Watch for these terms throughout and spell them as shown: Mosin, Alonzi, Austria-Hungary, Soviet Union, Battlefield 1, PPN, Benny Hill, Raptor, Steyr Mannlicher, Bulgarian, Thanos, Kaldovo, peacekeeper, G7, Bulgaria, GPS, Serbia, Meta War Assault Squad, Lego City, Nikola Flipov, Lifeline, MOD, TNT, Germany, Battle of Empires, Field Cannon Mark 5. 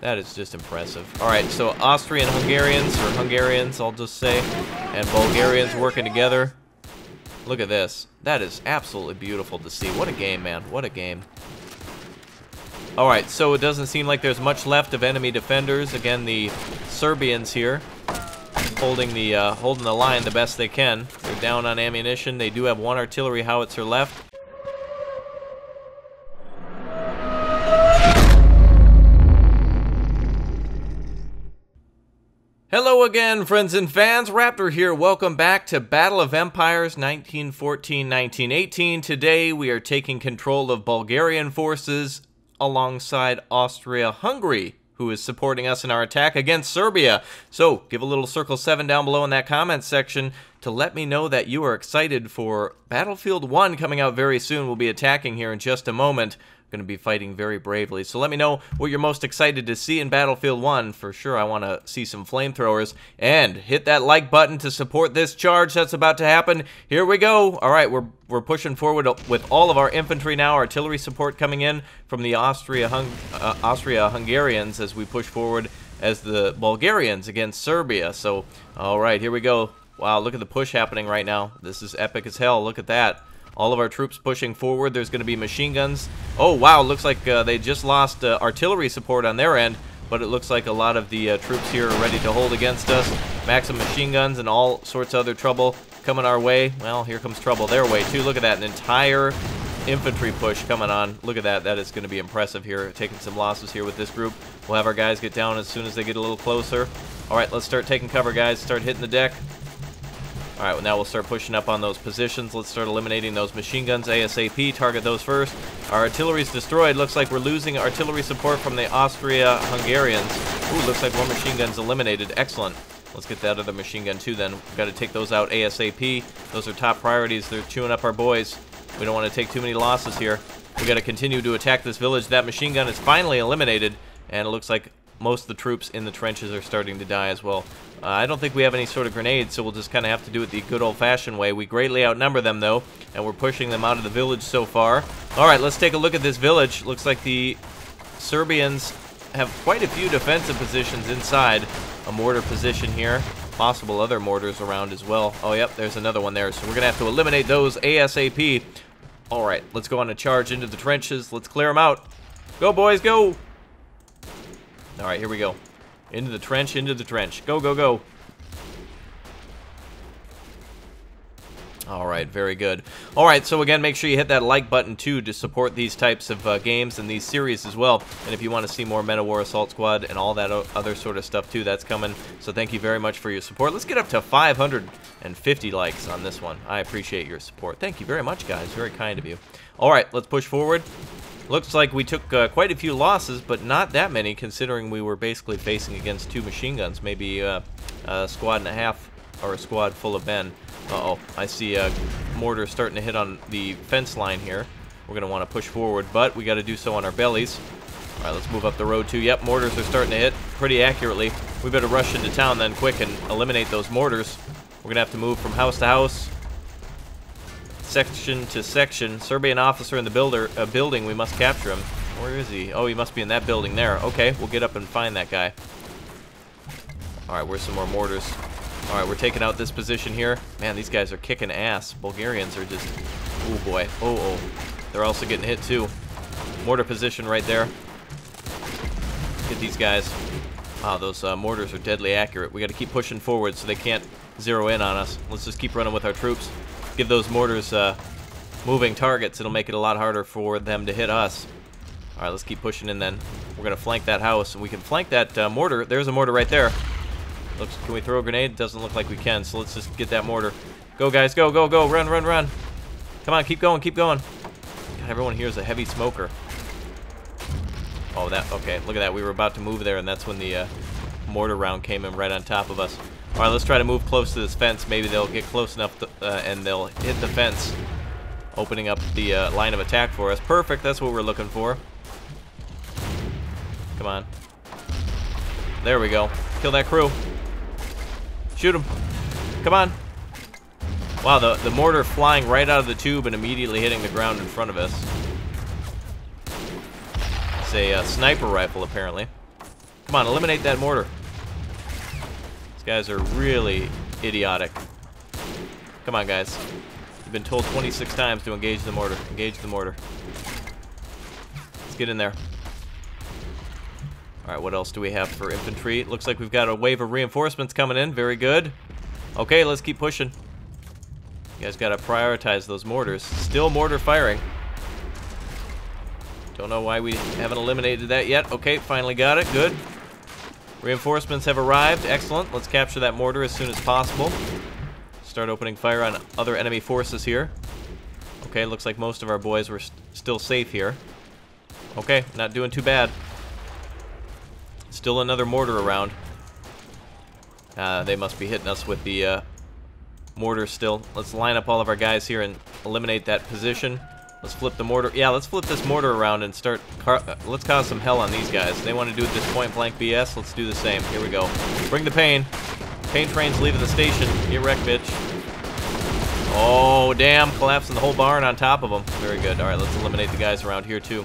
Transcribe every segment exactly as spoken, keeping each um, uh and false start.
That is just impressive. Alright, so Austrian Hungarians, or Hungarians, I'll just say, and Bulgarians working together. Look at this. That is absolutely beautiful to see. What a game, man. What a game. Alright, so it doesn't seem like there's much left of enemy defenders. Again, the Serbians here holding the uh, holding the line the best they can. They're down on ammunition. They do have one artillery howitzer left. Hello again, friends and fans. Raptor here. Welcome back to Battle of Empires nineteen fourteen nineteen eighteen. Today, we are taking control of Bulgarian forces alongside Austria-Hungary, who is supporting us in our attack against Serbia. So, give a little circle seven down below in that comment section to let me know that you are excited for Battlefield one coming out very soon. We'll be attacking here in just a moment. Going to be fighting very bravely. So let me know what you're most excited to see in Battlefield one. For sure, I want to see some flamethrowers. And hit that like button to support this charge that's about to happen. Here we go. All right, we're, we're pushing forward with all of our infantry now. Artillery support coming in from the Austria, Hung, uh, Austria Hungarians as we push forward as the Bulgarians against Serbia. So, all right, here we go. Wow, look at the push happening right now. This is epic as hell. Look at that. All of our troops pushing forward. There's going to be machine guns. Oh, wow. Looks like uh, they just lost uh, artillery support on their end, but it looks like a lot of the uh, troops here are ready to hold against us. Maximum machine guns and all sorts of other trouble coming our way. Well, here comes trouble their way, too. Look at that. An entire infantry push coming on. Look at that. That is going to be impressive here. Taking some losses here with this group. We'll have our guys get down as soon as they get a little closer. All right, let's start taking cover, guys. Start hitting the deck. All right, well, now we'll start pushing up on those positions. Let's start eliminating those machine guns ASAP. Target those first. Our artillery's destroyed. Looks like we're losing artillery support from the Austria-Hungarians. Ooh, looks like one machine gun's eliminated. Excellent. Let's get that other machine gun, too, then. We've got to take those out ASAP. Those are top priorities. They're chewing up our boys. We don't want to take too many losses here. We've got to continue to attack this village. That machine gun is finally eliminated, and it looks like most of the troops in the trenches are starting to die as well. Uh, I don't think we have any sort of grenades, so we'll just kind of have to do it the good old-fashioned way. We greatly outnumber them, though, and we're pushing them out of the village so far. All right, let's take a look at this village. Looks like the Serbians have quite a few defensive positions inside. A mortar position here. Possible other mortars around as well. Oh, yep, there's another one there. So we're going to have to eliminate those ASAP. All right, let's go on a charge into the trenches. Let's clear them out. Go, boys, go! All right, here we go. Into the trench, into the trench. Go, go, go. All right, very good. All right, so again, make sure you hit that like button, too, to support these types of uh, games and these series as well. And if you want to see more Meta War Assault Squad and all that other sort of stuff, too, that's coming. So thank you very much for your support. Let's get up to five hundred fifty likes on this one. I appreciate your support. Thank you very much, guys. Very kind of you. All right, let's push forward. Looks like we took uh, quite a few losses, but not that many, considering we were basically facing against two machine guns. Maybe uh, a squad and a half, or a squad full of men. Uh-oh, I see a mortar starting to hit on the fence line here. We're going to want to push forward, but we got to do so on our bellies. All right, let's move up the road, too. Yep, mortars are starting to hit pretty accurately. We better rush into town then quick and eliminate those mortars. We're going to have to move from house to house. Section to section. Serbian officer in the builder uh, building. We must capture him. Where is he? Oh, he must be in that building there. Okay, we'll get up and find that guy. All right, where's some more mortars? All right, we're taking out this position here. Man, these guys are kicking ass. Bulgarians are just... Oh, boy. Oh, oh. They're also getting hit, too. Mortar position right there. Get these guys. Wow, those uh, mortars are deadly accurate. We got to keep pushing forward so they can't zero in on us. Let's just keep running with our troops. Give those mortars uh, moving targets. It'll make it a lot harder for them to hit us. All right, let's keep pushing in then. We're going to flank that house, and we can flank that uh, mortar. There's a mortar right there. Looks, can we throw a grenade? Doesn't look like we can, so let's just get that mortar. Go, guys, go, go, go. Run, run, run. Come on, keep going, keep going. God, everyone here is a heavy smoker. Oh, that, okay, look at that. We were about to move there, and that's when the uh, mortar round came in right on top of us. All right, let's try to move close to this fence. Maybe they'll get close enough to, uh, and they'll hit the fence, opening up the uh, line of attack for us. Perfect, that's what we're looking for. Come on. There we go. Kill that crew. Shoot him. Come on. Wow, the, the mortar flying right out of the tube and immediately hitting the ground in front of us. It's a uh, sniper rifle, apparently. Come on, eliminate that mortar. These guys are really idiotic. Come on, guys. You've been told twenty-six times to engage the mortar. Engage the mortar. Let's get in there. All right, what else do we have for infantry? It looks like we've got a wave of reinforcements coming in. Very good. Okay, let's keep pushing. You guys got to prioritize those mortars. Still mortar firing. Don't know why we haven't eliminated that yet. Okay, finally got it. Good. Reinforcements have arrived. Excellent. Let's capture that mortar as soon as possible. Start opening fire on other enemy forces here. Okay, looks like most of our boys were st- still safe here. Okay, not doing too bad. Still another mortar around. Uh, they must be hitting us with the uh, mortar still. Let's line up all of our guys here and eliminate that position. Let's flip the mortar. Yeah, let's flip this mortar around and start... Car let's cause some hell on these guys. They want to do this point-blank B S. Let's do the same. Here we go. Bring the pain. Pain train's leaving the station. Get wrecked, bitch. Oh, damn. Collapsing the whole barn on top of them. Very good. All right, let's eliminate the guys around here, too.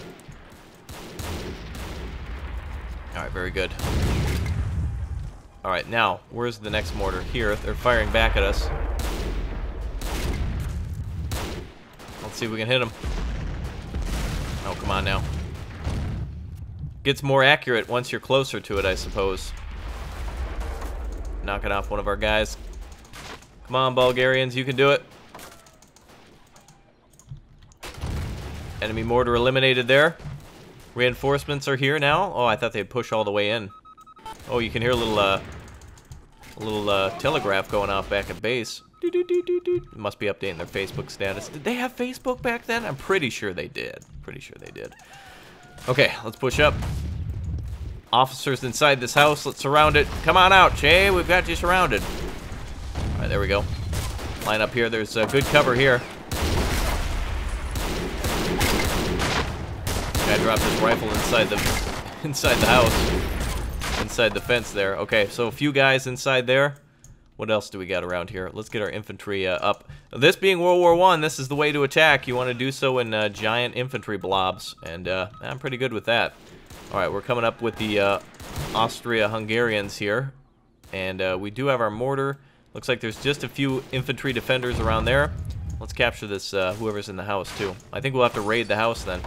All right, very good. All right, now, where's the next mortar? Here. They're firing back at us. Let's see if we can hit him. Oh, come on now. Gets more accurate once you're closer to it, I suppose. Knocking off one of our guys. Come on, Bulgarians, you can do it. Enemy mortar eliminated there. Reinforcements are here now. Oh, I thought they'd push all the way in. Oh, you can hear a little, uh, a little uh, telegraph going off back at base. Must be updating their Facebook status. Did they have Facebook back then? I'm pretty sure they did. Pretty sure they did. Okay, let's push up. Officers inside this house. Let's surround it. Come on out, Jay. We've got you surrounded. All right, there we go. Line up here. There's a good cover here. Guy dropped his rifle inside the inside the house, inside the fence there. Okay, so a few guys inside there. What else do we got around here? Let's get our infantry uh, up. This being World War One, this is the way to attack. You want to do so in uh, giant infantry blobs, and uh, I'm pretty good with that. All right, we're coming up with the uh, Austria-Hungarians here, and uh, we do have our mortar. Looks like there's just a few infantry defenders around there. Let's capture this uh, whoever's in the house, too. I think we'll have to raid the house then.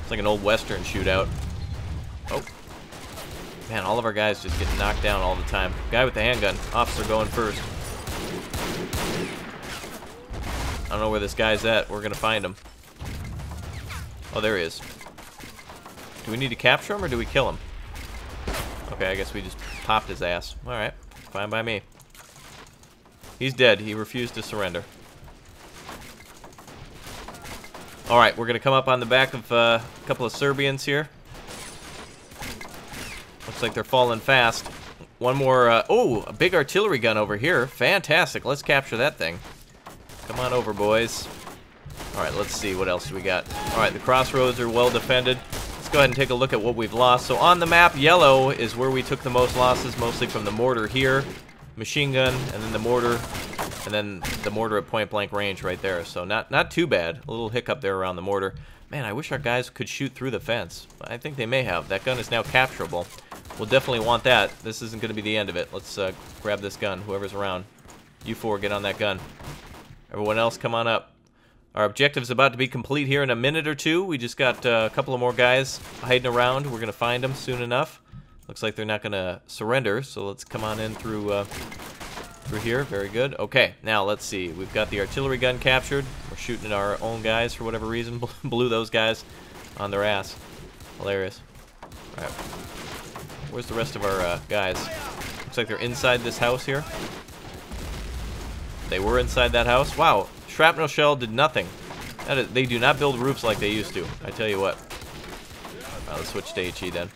It's like an old Western shootout. Oh. Man, all of our guys just get knocked down all the time. Guy with the handgun. Officer going first. I don't know where this guy's at. We're going to find him. Oh, there he is. Do we need to capture him or do we kill him? Okay, I guess we just popped his ass. All right, fine by me. He's dead. He refused to surrender. All right, we're going to come up on the back of uh, a couple of Serbians here. Looks like they're falling fast. One more, uh, oh, a big artillery gun over here. Fantastic, let's capture that thing. Come on over, boys. All right, let's see what else we got. All right, the crossroads are well defended. Let's go ahead and take a look at what we've lost. So on the map, yellow is where we took the most losses, mostly from the mortar here. Machine gun, and then the mortar, and then the mortar at point blank range right there. So not, not too bad, a little hiccup there around the mortar. Man, I wish our guys could shoot through the fence. I think they may have. That gun is now capturable. We'll definitely want that. This isn't going to be the end of it. Let's uh, grab this gun, whoever's around. You four, get on that gun. Everyone else, come on up. Our objective's about to be complete here in a minute or two. We just got uh, a couple of more guys hiding around. We're going to find them soon enough. Looks like they're not going to surrender, so let's come on in through, uh, through here. Very good. Okay, now let's see. We've got the artillery gun captured. We're shooting at our own guys for whatever reason. Blew those guys on their ass. Hilarious. All right. Where's the rest of our uh, guys? Looks like they're inside this house here. They were inside that house. Wow, shrapnel shell did nothing. That is, they do not build roofs like they used to. I tell you what. All right, let's switch to H E then.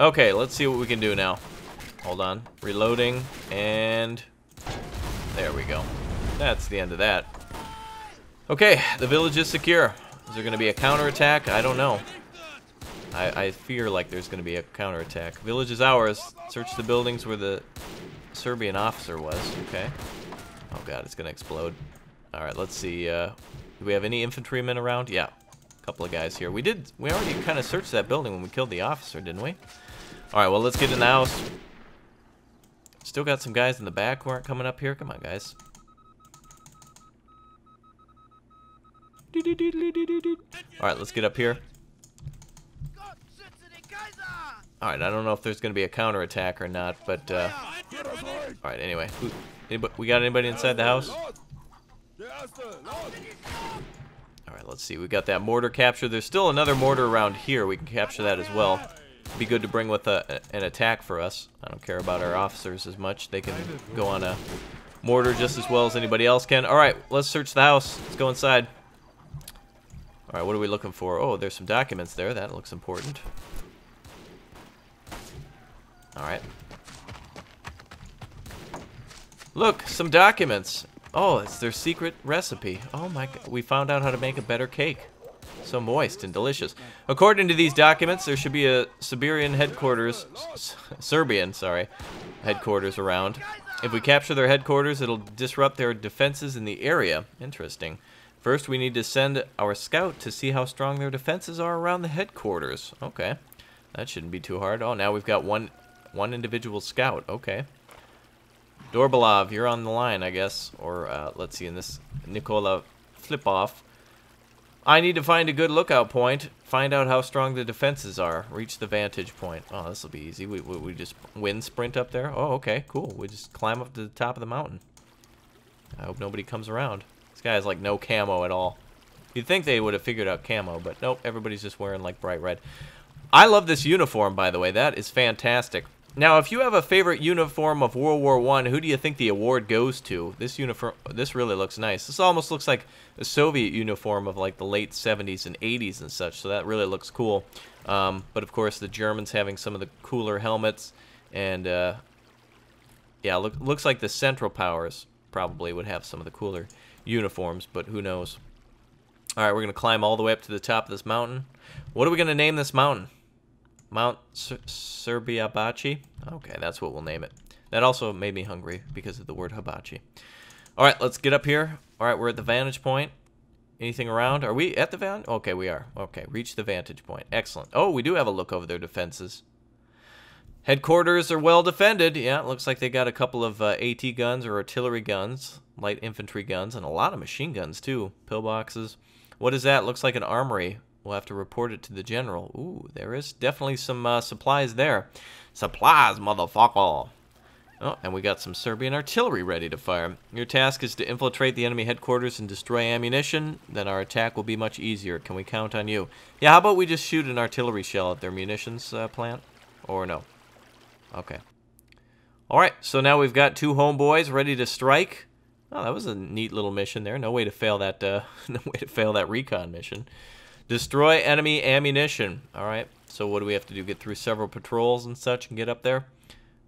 Okay, let's see what we can do now. Hold on. Reloading, and there we go. That's the end of that. Okay, the village is secure. Is there going to be a counterattack? I don't know. I, I fear like there's going to be a counterattack. Village is ours. Search the buildings where the Serbian officer was. Okay. Oh, God, it's going to explode. All right, let's see. Uh, do we have any infantrymen around? Yeah. couple of guys here. We did, we already kind of searched that building when we killed the officer, didn't we? All right, well, let's get in the house. Still got some guys in the back who aren't coming up here. Come on, guys. All right, let's get up here. All right, I don't know if there's going to be a counterattack or not, but... Uh, all right, anyway. Who, anybody, we got anybody inside the house? All right, let's see. We got that mortar captured. There's still another mortar around here. We can capture that as well. Be good to bring with a, an attack for us. I don't care about our officers as much. They can go on a mortar just as well as anybody else can. All right, let's search the house. Let's go inside. All right, what are we looking for? Oh, there's some documents there. That looks important. All right. Look, some documents. Oh, it's their secret recipe. Oh my God, we found out how to make a better cake. So moist and delicious. According to these documents, there should be a Siberian headquarters, S Serbian, sorry, headquarters around. If we capture their headquarters, it'll disrupt their defenses in the area. Interesting. First, we need to send our scout to see how strong their defenses are around the headquarters. Okay, that shouldn't be too hard. Oh, now we've got one, one individual scout. Okay. Dorbalov, you're on the line, I guess. Or uh, let's see, in this Nikola Flipov. I need to find a good lookout point. Find out how strong the defenses are. Reach the vantage point. Oh, this will be easy. We, we, we just wind sprint up there. Oh, okay, cool. We just climb up to the top of the mountain. I hope nobody comes around. This guy has, like, no camo at all. You'd think they would have figured out camo, but nope. Everybody's just wearing, like, bright red. I love this uniform, by the way. That is fantastic. Now, if you have a favorite uniform of World War One, who do you think the award goes to? This uniform, this really looks nice. This almost looks like a Soviet uniform of like the late seventies and eighties and such, so that really looks cool. Um, but of course, the Germans having some of the cooler helmets, and uh, yeah, look, looks like the Central Powers probably would have some of the cooler uniforms, but who knows. All right, we're going to climb all the way up to the top of this mountain. What are we going to name this mountain? Mount Serbiabachi? Okay, that's what we'll name it. That also made me hungry because of the word hibachi. All right, let's get up here. All right, we're at the vantage point. Anything around? Are we at the vantage? Okay, we are. Okay, reach the vantage point. Excellent. Oh, we do have a look over their defenses. Headquarters are well defended. Yeah, it looks like they got a couple of uh, AT guns or artillery guns, light infantry guns, and a lot of machine guns too. Pillboxes. What is that? Looks like an armory. We'll have to report it to the general. Ooh, there is definitely some uh, supplies there. Supplies, motherfucker. Oh, and we got some Serbian artillery ready to fire. Your task is to infiltrate the enemy headquarters and destroy ammunition. Then our attack will be much easier. Can we count on you? Yeah, how about we just shoot an artillery shell at their munitions uh, plant? Or no? Okay. All right, so now we've got two homeboys ready to strike. Oh, that was a neat little mission there. No way to fail that, uh, no way to fail that recon mission. Destroy enemy ammunition. All right, so what do we have to do? Get through several patrols and such and get up there?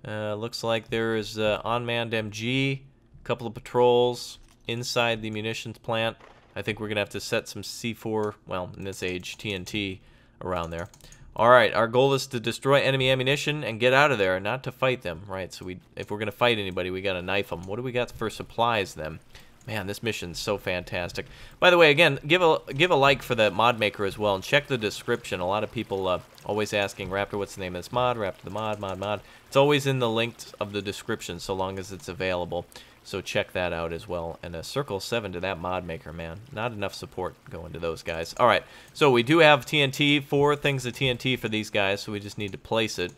Uh, looks like there is uh, unmanned M G, a couple of patrols inside the munitions plant. I think we're going to have to set some C four, well, in this age, T N T around there. All right, our goal is to destroy enemy ammunition and get out of there, not to fight them. Right, so we, if we're going to fight anybody, we got to knife them. What do we got for supplies then? Man, this mission's so fantastic. By the way, again, give a give a like for the mod maker as well, and check the description. A lot of people uh, always asking, Raptor, what's the name of this mod? Raptor the mod, mod, mod. It's always in the links of the description, so long as it's available. So check that out as well. And a circle seven to that mod maker, man. Not enough support going to those guys. All right, so we do have T N T, four things of T N T for these guys, so we just need to place it.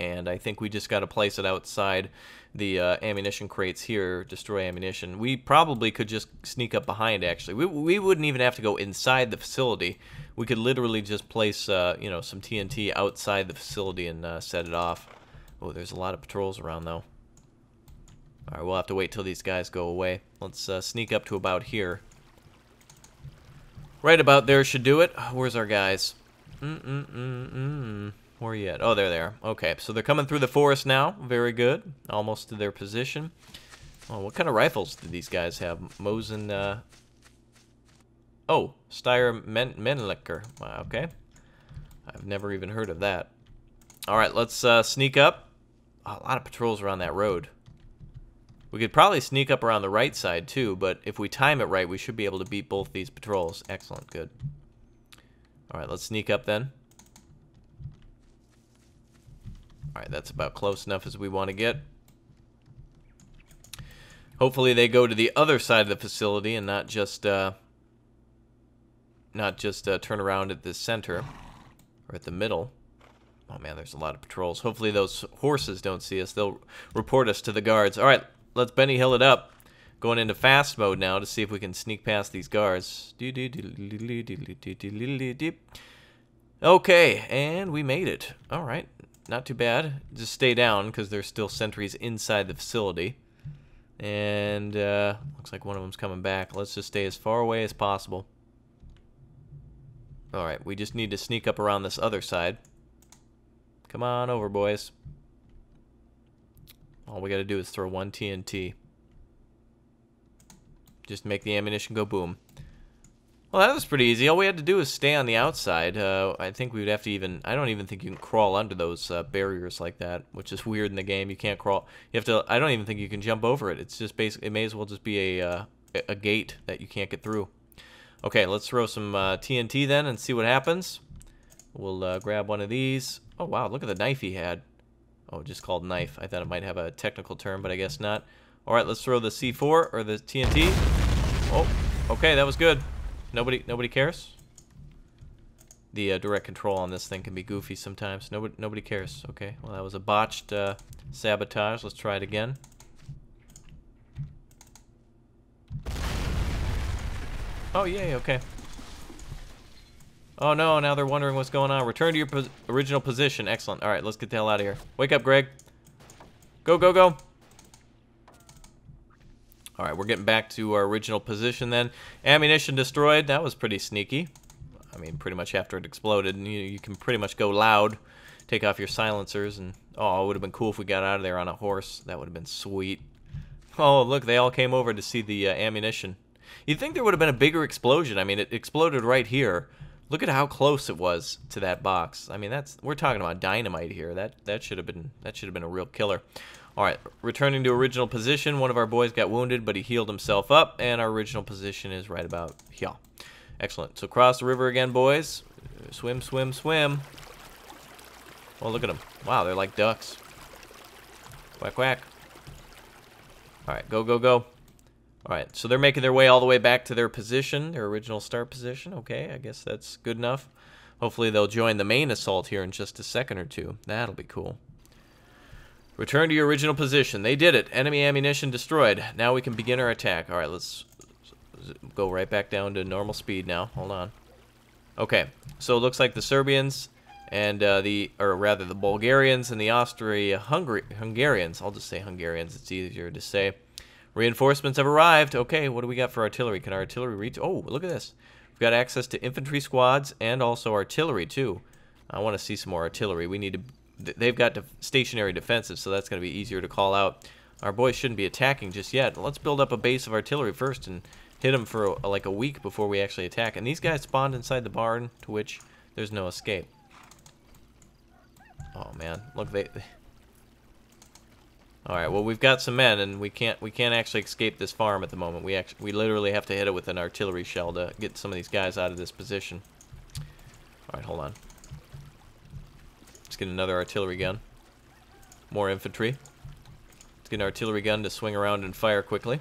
And I think we just got to place it outside the uh, ammunition crates here, destroy ammunition. We probably could just sneak up behind, actually. We, we wouldn't even have to go inside the facility. We could literally just place uh, you know, some T N T outside the facility and uh, set it off. Oh, there's a lot of patrols around, though. All right, we'll have to wait till these guys go away. Let's uh, sneak up to about here. Right about there should do it. Where's our guys? Mm-mm-mm-mm. Where yet? Oh, they're there. Okay, so they're coming through the forest now. Very good. Almost to their position. Oh, what kind of rifles do these guys have? Mosin, uh... Oh, Steyr Mannlicher. Wow, okay. I've never even heard of that. All right, let's uh, sneak up. Oh, a lot of patrols around that road. We could probably sneak up around the right side too, but if we time it right, we should be able to beat both these patrols. Excellent, good. All right, let's sneak up then. All right, that's about close enough as we want to get. Hopefully they go to the other side of the facility and not just uh, not just uh, turn around at the center or at the middle. Oh man, there's a lot of patrols. Hopefully those horses don't see us. They'll report us to the guards. All right, let's Benny Hill it up. Going into fast mode now to see if we can sneak past these guards. Okay, and we made it. All right, not too bad. Just stay down because there's still sentries inside the facility. And uh, looks like one of them's coming back. Let's just stay as far away as possible. All right, we just need to sneak up around this other side. Come on over, boys. All we gotta do is throw one T N T. Just make the ammunition go boom. Well, that was pretty easy. All we had to do was stay on the outside. Uh, I think we would have to even... I don't even think you can crawl under those uh, barriers like that, which is weird in the game. You can't crawl. You have to... I don't even think you can jump over it. It's just basic. It may as well just be a, uh, a gate that you can't get through. Okay, let's throw some uh, T N T then and see what happens. We'll uh, grab one of these. Oh, wow, look at the knife he had. Oh, just called knife. I thought it might have a technical term, but I guess not. All right, let's throw the C four or the T N T. Oh, okay, that was good. Nobody nobody cares? The uh, direct control on this thing can be goofy sometimes. Nobody, nobody cares. Okay, well, that was a botched uh, sabotage. Let's try it again. Oh, yay, okay. Oh no, now they're wondering what's going on. Return to your pos original position. Excellent. All right, let's get the hell out of here. Wake up, Greg. Go, go, go. All right, we're getting back to our original position then. Ammunition destroyed. That was pretty sneaky. I mean, pretty much after it exploded, and you, you can pretty much go loud, take off your silencers, and oh, it would have been cool if we got out of there on a horse. That would have been sweet. Oh, look, they all came over to see the uh, ammunition. You'd think there would have been a bigger explosion. I mean, it exploded right here. Look at how close it was to that box. I mean, that's we're talking about dynamite here. That that should have been that should have been a real killer. All right, returning to original position. One of our boys got wounded, but he healed himself up, and our original position is right about here. Excellent. So cross the river again, boys. Swim, swim, swim. Oh, look at them. Wow, they're like ducks. Quack, quack. All right, go, go, go. All right, so they're making their way all the way back to their position, their original start position. Okay, I guess that's good enough. Hopefully they'll join the main assault here in just a second or two. That'll be cool. Return to your original position. They did it. Enemy ammunition destroyed. Now we can begin our attack. All right, let's go right back down to normal speed now. Hold on. Okay, so it looks like the Serbians and uh, the, or rather the Bulgarians and the Austria-Hungarians, I'll just say Hungarians, it's easier to say. Reinforcements have arrived. Okay, what do we got for artillery? Can our artillery reach? Oh, look at this. We've got access to infantry squads and also artillery, too. I want to see some more artillery. We need to... They've got stationary defensive, so that's going to be easier to call out. Our boys shouldn't be attacking just yet. Let's build up a base of artillery first and hit them for a, like a week before we actually attack. And these guys spawned inside the barn, to which there's no escape. Oh, man. Look, they... they All right. Well, we've got some men, and we can't we can't actually escape this farm at the moment. We actually we literally have to hit it with an artillery shell to get some of these guys out of this position. All right, hold on. Let's get another artillery gun. More infantry. Let's get an artillery gun to swing around and fire quickly.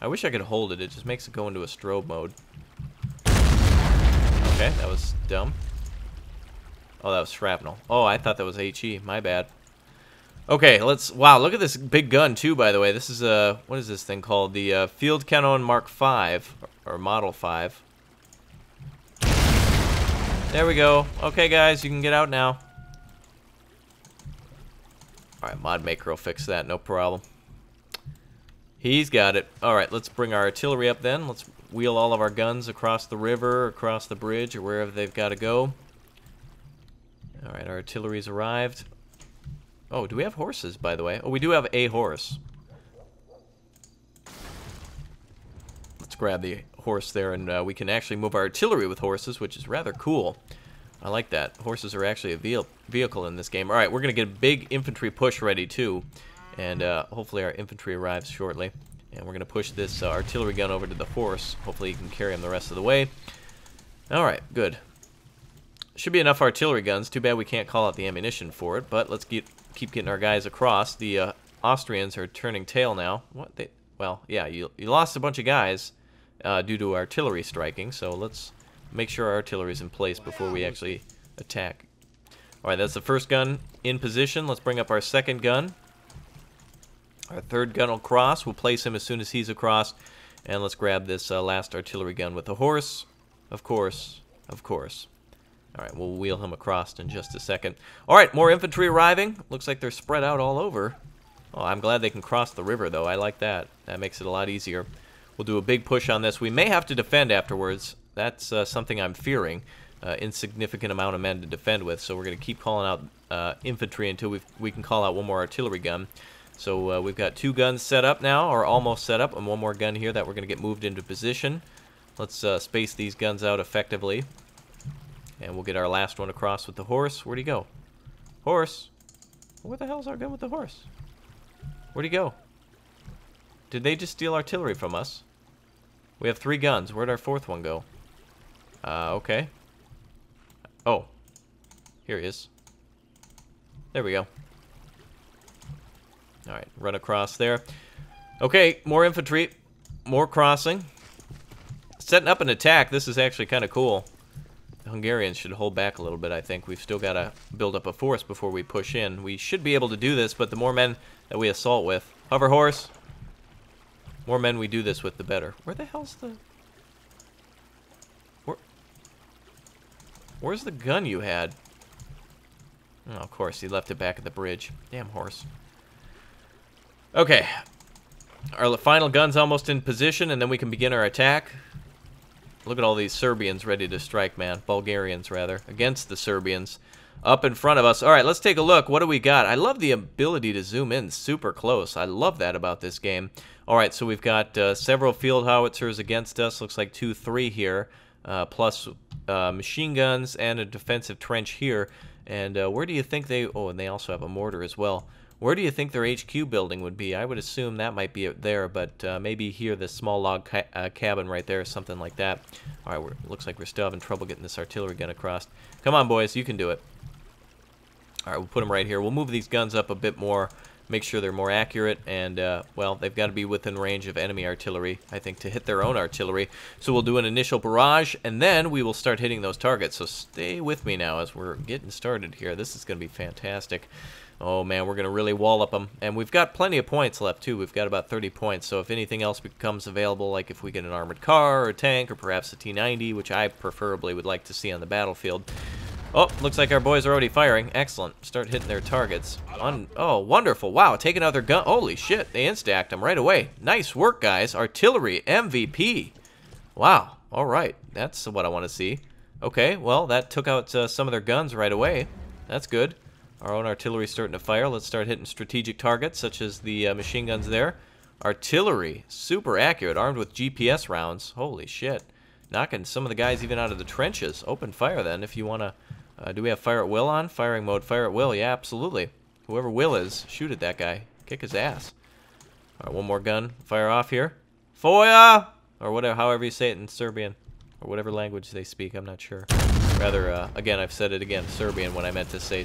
I wish I could hold it. It just makes it go into a strobe mode. Okay, that was dumb. Oh, that was shrapnel. Oh, I thought that was H E. My bad. Okay, let's... Wow, look at this big gun, too, by the way. This is a... What is this thing called? The uh, Field Cannon Mark five, or Model five. There we go. Okay, guys, you can get out now. All right, Mod Maker will fix that. No problem. He's got it. All right, let's bring our artillery up, then. Let's wheel all of our guns across the river, across the bridge, or wherever they've got to go. All right, our artillery's arrived. Oh, do we have horses, by the way? Oh, we do have a horse. Let's grab the horse there, and uh, we can actually move our artillery with horses, which is rather cool. I like that. Horses are actually a vehicle in this game. All right, we're going to get a big infantry push ready, too. And uh, hopefully our infantry arrives shortly. And we're going to push this uh, artillery gun over to the horse. Hopefully you can carry him the rest of the way. All right, good. Should be enough artillery guns. Too bad we can't call out the ammunition for it, but let's get, keep getting our guys across. The uh, Austrians are turning tail now. What they? Well, yeah, you, you lost a bunch of guys uh, due to artillery striking, so let's make sure our artillery's in place before we actually attack. All right, that's the first gun in position. Let's bring up our second gun. Our third gun will cross. We'll place him as soon as he's across, and let's grab this uh, last artillery gun with the horse. Of course, of course. All right, we'll wheel him across in just a second. All right, more infantry arriving. Looks like they're spread out all over. Oh, I'm glad they can cross the river, though. I like that. That makes it a lot easier. We'll do a big push on this. We may have to defend afterwards. That's uh, something I'm fearing. Uh, insignificant amount of men to defend with, so we're going to keep calling out uh, infantry until we've, we can call out one more artillery gun. So uh, we've got two guns set up now, or almost set up, and one more gun here that we're going to get moved into position. Let's uh, space these guns out effectively. And we'll get our last one across with the horse. Where'd he go? Horse? Where the hell's our gun with the horse? Where'd he go? Did they just steal artillery from us? We have three guns. Where'd our fourth one go? Uh, okay. Oh. Here he is. There we go. Alright, run across there. Okay, more infantry. More crossing. Setting up an attack. This is actually kind of cool. The Hungarians should hold back a little bit, I think. We've still got to build up a force before we push in. We should be able to do this, but the more men that we assault with... Hover horse! More men we do this with, the better. Where the hell's the... Where... Where's the gun you had? Oh, of course, he left it back at the bridge. Damn horse. Okay. Our final gun's almost in position, and then we can begin our attack. Look at all these Serbians ready to strike, man. Bulgarians, rather. Against the Serbians. Up in front of us. All right, let's take a look. What do we got? I love the ability to zoom in super close. I love that about this game. All right, so we've got uh, several field howitzers against us. Looks like two, three here. Uh, plus uh, machine guns and a defensive trench here. And uh, where do you think they... Oh, and they also have a mortar as well. Where do you think their H Q building would be? I would assume that might be there, but uh, maybe here, this small log ca uh, cabin right there, something like that. All right, we're, looks like we're still having trouble getting this artillery gun across. Come on, boys, you can do it. All right, we'll put them right here. We'll move these guns up a bit more, make sure they're more accurate, and, uh, well, they've got to be within range of enemy artillery, I think, to hit their own artillery. So we'll do an initial barrage, and then we will start hitting those targets. So stay with me now as we're getting started here. This is going to be fantastic. Oh, man, we're going to really wall up them. And we've got plenty of points left, too. We've got about thirty points. So if anything else becomes available, like if we get an armored car or a tank or perhaps a T ninety, which I preferably would like to see on the battlefield. Oh, looks like our boys are already firing. Excellent. Start hitting their targets. Un oh, wonderful. Wow, take another gun. Holy shit, they instacked them right away. Nice work, guys. Artillery M V P. Wow. All right. That's what I want to see. Okay, well, that took out uh, some of their guns right away. That's good. Our own artillery starting to fire. Let's start hitting strategic targets, such as the uh, machine guns there. Artillery, super accurate, armed with G P S rounds. Holy shit. Knocking some of the guys even out of the trenches. Open fire, then, if you want to... Uh, do we have fire at will on? Firing mode, fire at will. Yeah, absolutely. Whoever Will is, shoot at that guy. Kick his ass. All right, one more gun. Fire off here. Foya! Or whatever, however you say it in Serbian. Or whatever language they speak, I'm not sure. Rather, uh, again, I've said it again, Serbian, when I meant to say...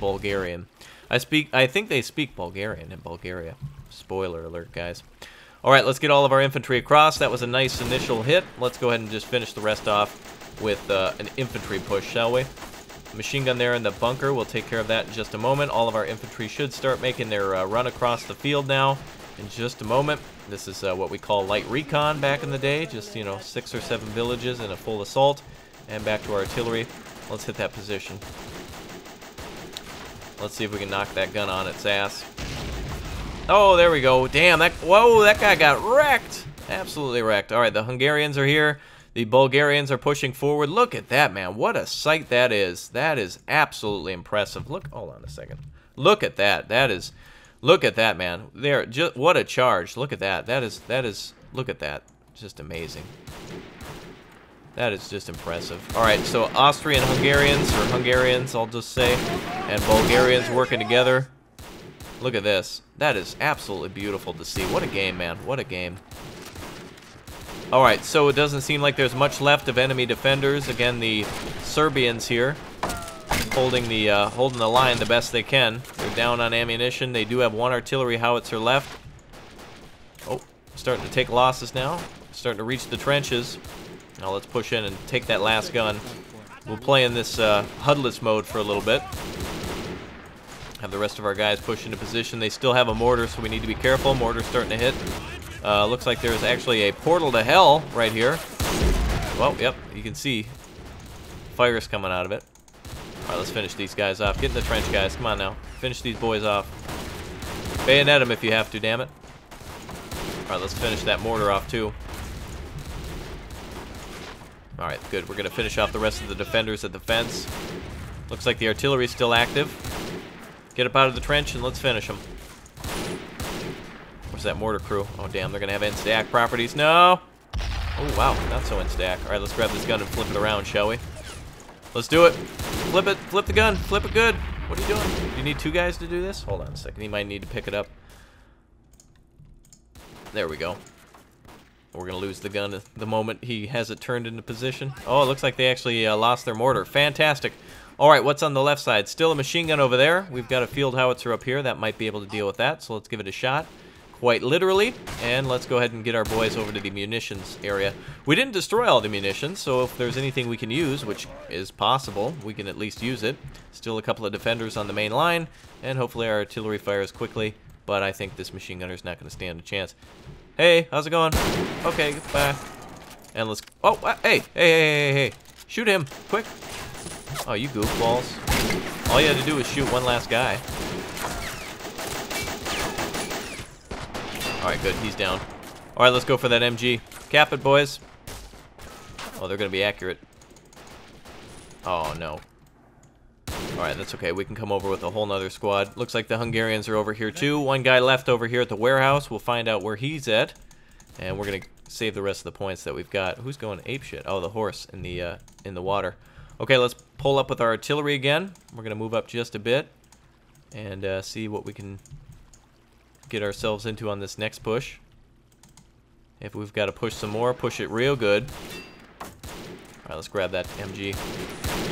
Bulgarian. I speak. I think they speak Bulgarian in Bulgaria. Spoiler alert, guys. All right, let's get all of our infantry across. That was a nice initial hit. Let's go ahead and just finish the rest off with uh, an infantry push, shall we? Machine gun there in the bunker. We'll take care of that in just a moment. All of our infantry should start making their uh, run across the field now in just a moment. This is uh, what we call light recon back in the day. Just, you know, six or seven villages in a full assault. And back to our artillery. Let's hit that position. Let's see if we can knock that gun on its ass. Oh, there we go. Damn, that, whoa, that guy got wrecked. Absolutely wrecked. All right, the Hungarians are here. The Bulgarians are pushing forward. Look at that, man. What a sight that is. That is absolutely impressive. Look, hold on a second. Look at that. That is, look at that, man. There, just, what a charge. Look at that. That is, that is, look at that. Just amazing. That is just impressive. Alright, so Austrian Hungarians, or Hungarians, I'll just say, and Bulgarians working together. Look at this. That is absolutely beautiful to see. What a game, man. What a game. Alright, so it doesn't seem like there's much left of enemy defenders. Again, the Serbians here holding the uh, holding the line the best they can. They're down on ammunition. They do have one artillery howitzer left. Oh, starting to take losses now. Starting to reach the trenches. Now let's push in and take that last gun. We'll play in this uh, H U D-less mode for a little bit. Have the rest of our guys push into position. They still have a mortar, so we need to be careful. Mortar's starting to hit. Uh, looks like there's actually a portal to hell right here. Well, yep, you can see fire's coming out of it. All right, let's finish these guys off. Get in the trench, guys. Come on now. Finish these boys off. Bayonet them if you have to, damn it. All right, let's finish that mortar off, too. All right, good. We're going to finish off the rest of the defenders at the fence. Looks like the artillery's still active. Get up out of the trench and let's finish them. Where's that mortar crew? Oh, damn, they're going to have instack properties. No! Oh, wow, not so instack. All right, let's grab this gun and flip it around, shall we? Let's do it. Flip it. Flip the gun. Flip it good. What are you doing? Do you need two guys to do this? Hold on a second. You might need to pick it up. There we go. We're going to lose the gun the moment he has it turned into position. Oh, it looks like they actually uh, lost their mortar. Fantastic. All right, what's on the left side? Still a machine gun over there. We've got a field howitzer up here. That might be able to deal with that, so let's give it a shot. Quite literally. And let's go ahead and get our boys over to the munitions area. We didn't destroy all the munitions, so if there's anything we can use, which is possible, we can at least use it. Still a couple of defenders on the main line, and hopefully our artillery fires quickly, but I think this machine gunner's not going to stand a chance. Hey, how's it going? Okay, bye. And let's... Oh, hey, hey, hey, hey, hey. Shoot him, quick. Oh, you goofballs. All you had to do was shoot one last guy. All right, good, he's down. All right, let's go for that M G. Cap it, boys. Oh, they're going to be accurate. Oh, no. All right, that's okay. We can come over with a whole nother squad. Looks like the Hungarians are over here, too. One guy left over here at the warehouse. We'll find out where he's at. And we're going to save the rest of the points that we've got. Who's going apeshit? Oh, the horse in the, uh, in the water. Okay, let's pull up with our artillery again. We're going to move up just a bit and uh, see what we can get ourselves into on this next push. If we've got to push some more, push it real good. All right, let's grab that M G.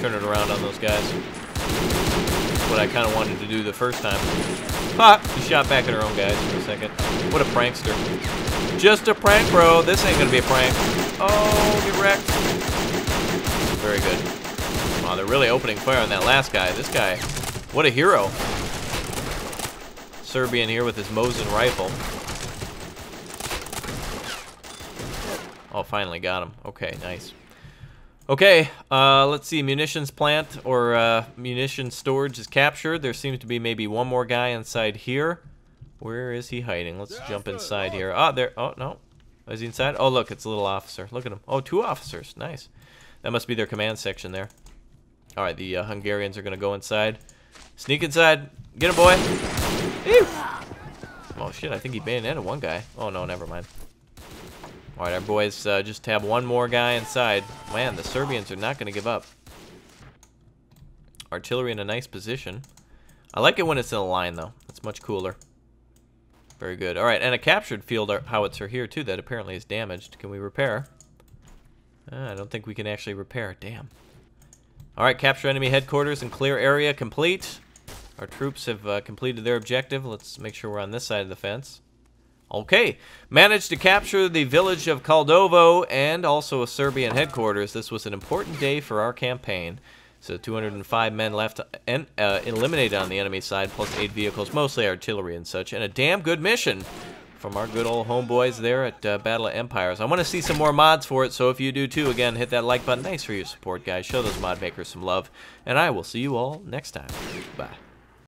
Turn it around on those guys. What I kind of wanted to do the first time. Pop! She shot back at her own guys for a second. What a prankster. Just a prank, bro. This ain't gonna be a prank. Oh, get wrecked. Very good. Wow, they're really opening fire on that last guy. This guy, what a hero. Serbian here with his Mosin rifle. Oh, finally got him. Okay, nice. Okay, uh, let's see, munitions plant or uh, munition storage is captured. There seems to be maybe one more guy inside here. Where is he hiding? Let's jump inside here. Ah, there, oh no, is he inside? Oh look, it's a little officer, look at him. Oh, two officers, nice. That must be their command section there. All right, the uh, Hungarians are gonna go inside. Sneak inside, get him boy. Ew. Oh shit, I think he bayoneted one guy. Oh no, never mind. All right, our boys uh, just have one more guy inside. Man, the Serbians are not going to give up. Artillery in a nice position. I like it when it's in a line, though. It's much cooler. Very good. All right, and a captured field howitzer here, too, that apparently is damaged. Can we repair? Uh, I don't think we can actually repair. Damn. All right, capture enemy headquarters and clear area complete. Our troops have uh, completed their objective. Let's make sure we're on this side of the fence. Okay, managed to capture the village of Kaldovo and also a Serbian headquarters. This was an important day for our campaign. So two hundred five men left and uh, eliminated on the enemy side, plus eight vehicles, mostly artillery and such, and a damn good mission from our good old homeboys there at uh, Battle of Empires. I want to see some more mods for it, so if you do too, again, hit that like button. Thanks for your support, guys. Show those mod makers some love, and I will see you all next time. Bye.